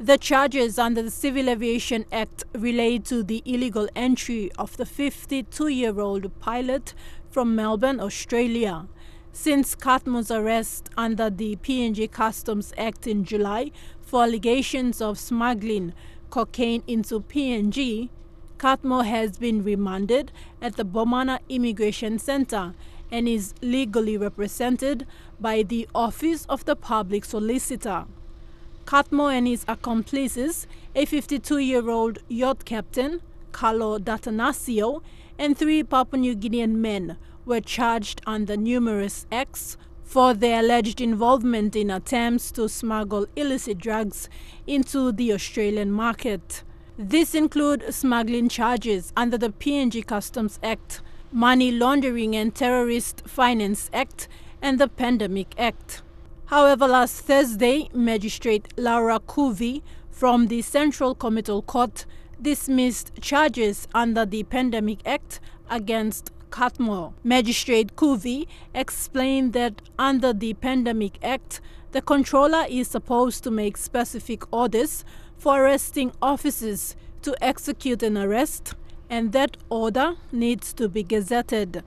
The charges under the Civil Aviation Act relate to the illegal entry of the 52-year-old pilot from Melbourne, Australia. Since Cutmore's arrest under the PNG Customs Act in July for allegations of smuggling cocaine into PNG, Cutmore has been remanded at the Bomana Immigration Centre and is legally represented by the Office of the Public Solicitor. Cutmore and his accomplices, a 52-year-old yacht captain, Carlo D'Atanasio, and 3 Papua New Guinean men, were charged under numerous acts for their alleged involvement in attempts to smuggle illicit drugs into the Australian market. This includes smuggling charges under the PNG Customs Act, Money Laundering and Terrorist Finance Act, and the Pandemic Act. However, last Thursday, Magistrate Laura Covey from the Central Committal Court dismissed charges under the Pandemic Act against Cutmore. Magistrate Covey explained that under the Pandemic Act, the controller is supposed to make specific orders for arresting officers to execute an arrest, and that order needs to be gazetted.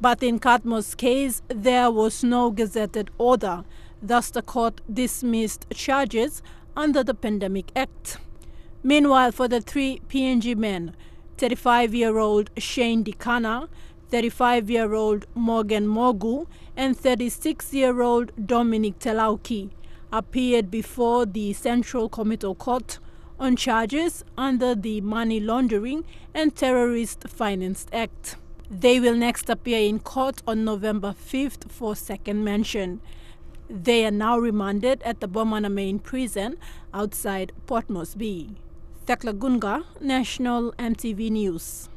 But in Cutmore's case, there was no gazetted order. Thus, the court dismissed charges under the Pandemic Act. Meanwhile, for the 3 PNG men, 35-year-old Shane DeCana, 35-year-old Morgan Mogu and 36-year-old Dominic Telauki appeared before the Central Committal Court on charges under the Money Laundering and Terrorist Finance Act. They will next appear in court on November 5th for second mention. They are now remanded at the Bomana Main prison outside Port Moresby. Thekla Gunga, National MTV News.